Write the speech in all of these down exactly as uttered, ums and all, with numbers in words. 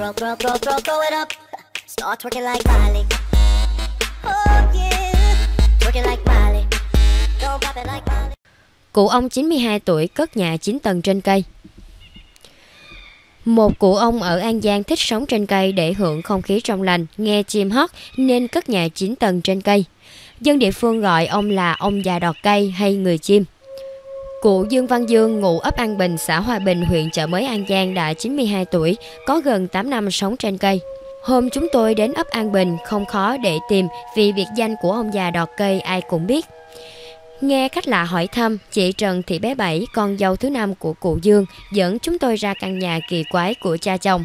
Throw, throw, throw, throw, throw it up. Start twerking like Miley. Oh yeah. Twerking like Miley. Don't pop it like Miley. Cụ ông chín mươi hai tuổi cất nhà chín tầng trên cây. Một cụ ông ở An Giang thích sống trên cây để hưởng không khí trong lành, nghe chim hót nên cất nhà chín tầng trên cây. Dân địa phương gọi ông là ông già đọt cây hay người chim. Cụ Dương Văn Dương ngụ ấp An Bình, xã Hòa Bình, huyện Chợ Mới, An Giang đã chín mươi hai tuổi, có gần tám năm sống trên cây. Hôm chúng tôi đến ấp An Bình không khó để tìm vì biệt danh của ông già đọt cây ai cũng biết. Nghe khách lạ hỏi thăm, chị Trần Thị Bé Bảy, con dâu thứ năm của cụ Dương, dẫn chúng tôi ra căn nhà kỳ quái của cha chồng.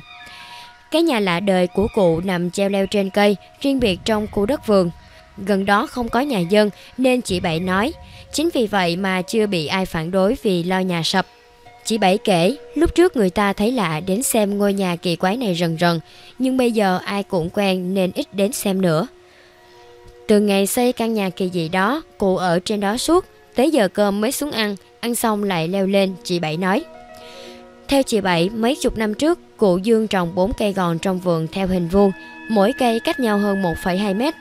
Cái nhà lạ đời của cụ nằm treo leo trên cây, riêng biệt trong khu đất vườn. Gần đó không có nhà dân nên chị Bảy nói, chính vì vậy mà chưa bị ai phản đối vì lo nhà sập. Chị Bảy kể, lúc trước người ta thấy lạ đến xem ngôi nhà kỳ quái này rần rần, nhưng bây giờ ai cũng quen nên ít đến xem nữa. Từ ngày xây căn nhà kỳ dị đó, cụ ở trên đó suốt, tới giờ cơm mới xuống ăn, ăn xong lại leo lên, chị Bảy nói. Theo chị Bảy, mấy chục năm trước, cụ Dương trồng bốn cây gòn trong vườn theo hình vuông, mỗi cây cách nhau hơn một phẩy hai mét.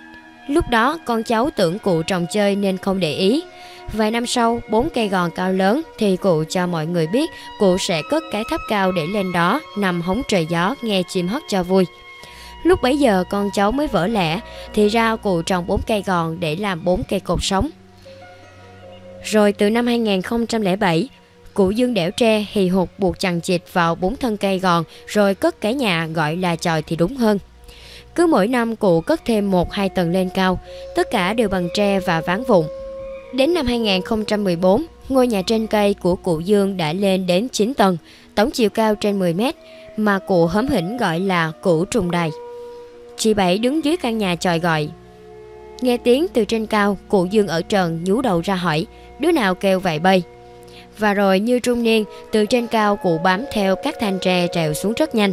Lúc đó, con cháu tưởng cụ trồng chơi nên không để ý. Vài năm sau, bốn cây gòn cao lớn thì cụ cho mọi người biết cụ sẽ cất cái tháp cao để lên đó, nằm hóng trời gió, nghe chim hót cho vui. Lúc bấy giờ con cháu mới vỡ lẽ, thì ra cụ trồng bốn cây gòn để làm bốn cây cột sống. Rồi từ năm hai nghìn không trăm lẻ bảy, cụ Dương đẽo tre hì hục buộc chằng chịt vào bốn thân cây gòn rồi cất cái nhà gọi là chòi thì đúng hơn. Cứ mỗi năm cụ cất thêm một hai tầng lên cao, tất cả đều bằng tre và ván vụn. Đến năm hai nghìn không trăm mười bốn, ngôi nhà trên cây của cụ Dương đã lên đến chín tầng, tổng chiều cao trên mười mét, mà cụ hóm hỉnh gọi là cụ trùng đài. Chị Bảy đứng dưới căn nhà chòi gọi. Nghe tiếng từ trên cao, cụ Dương ở trần nhú đầu ra hỏi, đứa nào kêu vậy bây? Và rồi như trung niên, từ trên cao cụ bám theo các thanh tre trèo xuống rất nhanh.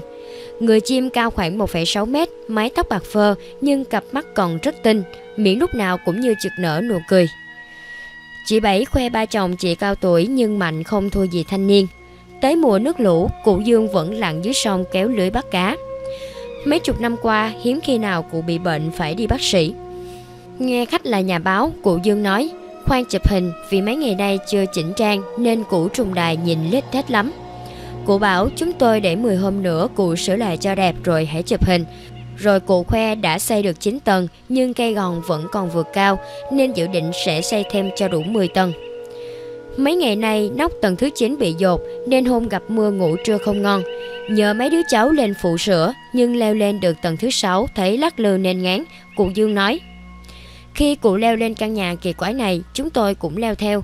Người chim cao khoảng một phẩy sáu mét, mái tóc bạc phơ nhưng cặp mắt còn rất tinh, miệng lúc nào cũng như chực nở nụ cười. Chị Bảy khoe ba chồng chị cao tuổi nhưng mạnh không thua gì thanh niên. Tới mùa nước lũ, cụ Dương vẫn lặn dưới sông kéo lưới bắt cá. Mấy chục năm qua, hiếm khi nào cụ bị bệnh phải đi bác sĩ. Nghe khách là nhà báo, cụ Dương nói, khoan chụp hình vì mấy ngày nay chưa chỉnh trang nên cụ trùng đài nhìn lết thết lắm. Cụ bảo chúng tôi để mười hôm nữa cụ sửa lại cho đẹp rồi hãy chụp hình. Rồi cụ khoe đã xây được chín tầng nhưng cây gòn vẫn còn vượt cao nên dự định sẽ xây thêm cho đủ mười tầng. Mấy ngày nay nóc tầng thứ chín bị dột nên hôm gặp mưa ngủ trưa không ngon. Nhờ mấy đứa cháu lên phụ sửa nhưng leo lên được tầng thứ sáu thấy lắc lư nên ngán, cụ Dương nói. Khi cụ leo lên căn nhà kỳ quái này chúng tôi cũng leo theo.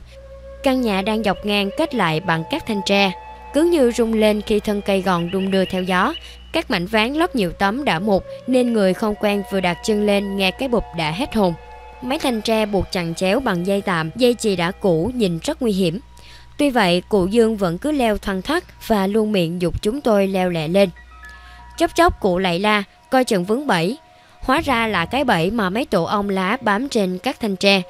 Căn nhà đang dọc ngang kết lại bằng các thanh tre. Cứ như rung lên khi thân cây gòn đung đưa theo gió. Các mảnh ván lót nhiều tấm đã mục nên người không quen vừa đặt chân lên nghe cái bụp đã hết hồn. Mấy thanh tre buộc chằng chéo bằng dây tạm, dây chì đã cũ nhìn rất nguy hiểm. Tuy vậy, cụ Dương vẫn cứ leo thoăn thoắt và luôn miệng dục chúng tôi leo lẹ lên. Chốc chốc cụ lại la, coi chừng vướng bẫy. Hóa ra là cái bẫy mà mấy tổ ong lá bám trên các thanh tre.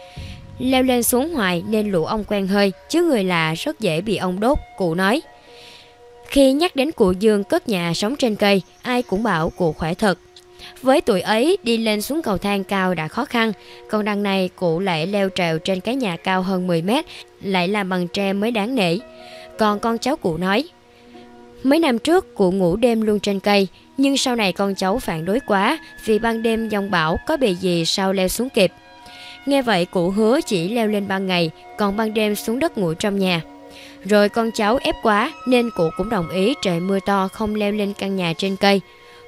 Leo lên xuống hoài nên lũ ong quen hơi, chứ người lạ rất dễ bị ong đốt, cụ nói. Khi nhắc đến cụ Dương cất nhà sống trên cây, ai cũng bảo cụ khỏe thật. Với tuổi ấy, đi lên xuống cầu thang cao đã khó khăn, còn đằng này cụ lại leo trèo trên cái nhà cao hơn mười mét, lại làm bằng tre mới đáng nể. Còn con cháu cụ nói, mấy năm trước cụ ngủ đêm luôn trên cây, nhưng sau này con cháu phản đối quá vì ban đêm giông bão có bề gì sao leo xuống kịp. Nghe vậy cụ hứa chỉ leo lên ban ngày, còn ban đêm xuống đất ngủ trong nhà. Rồi con cháu ép quá nên cụ cũng đồng ý trời mưa to không leo lên căn nhà trên cây.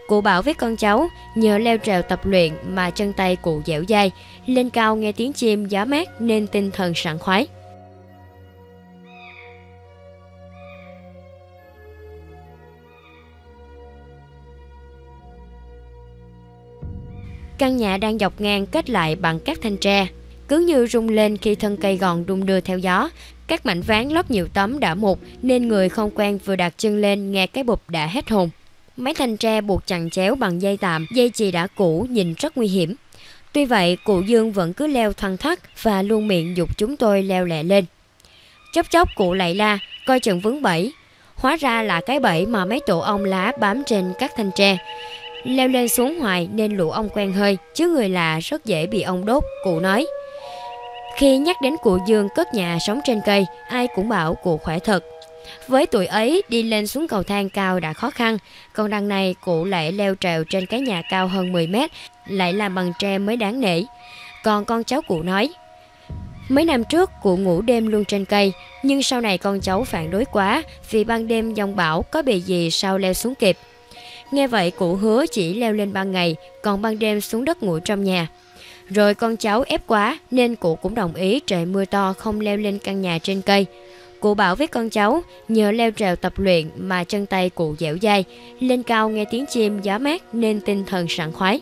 Cụ bảo với con cháu, nhờ leo trèo tập luyện mà chân tay cụ dẻo dai, lên cao nghe tiếng chim gió mát nên tinh thần sảng khoái. Căn nhà đang dọc ngang kết lại bằng các thanh tre. Cứ như rung lên khi thân cây gòn đung đưa theo gió. Các mảnh ván lót nhiều tấm đã mục nên người không quen vừa đặt chân lên nghe cái bụp đã hết hồn. Mấy thanh tre buộc chằng chéo bằng dây tạm, dây chì đã cũ nhìn rất nguy hiểm. Tuy vậy, cụ Dương vẫn cứ leo thoăn thoắt và luôn miệng dục chúng tôi leo lẹ lên. Chốc chốc cụ lại la, coi chừng vướng bẫy. Hóa ra là cái bẫy mà mấy tổ ong lá bám trên các thanh tre, leo lên xuống hoài nên lũ ong quen hơi, chứ người lạ rất dễ bị ong đốt, cụ nói. Khi nhắc đến cụ Dương cất nhà sống trên cây, ai cũng bảo cụ khỏe thật. Với tuổi ấy, đi lên xuống cầu thang cao đã khó khăn, còn đằng này cụ lại leo trèo trên cái nhà cao hơn mười mét, lại làm bằng tre mới đáng nể. Còn con cháu cụ nói, mấy năm trước cụ ngủ đêm luôn trên cây, nhưng sau này con cháu phản đối quá vì ban đêm giông bão có bề gì sao leo xuống kịp. Nghe vậy cụ hứa chỉ leo lên ban ngày, còn ban đêm xuống đất ngủ trong nhà. Rồi con cháu ép quá nên cụ cũng đồng ý trời mưa to không leo lên căn nhà trên cây. Cụ bảo với con cháu nhờ leo trèo tập luyện mà chân tay cụ dẻo dai, lên cao nghe tiếng chim gió mát nên tinh thần sảng khoái.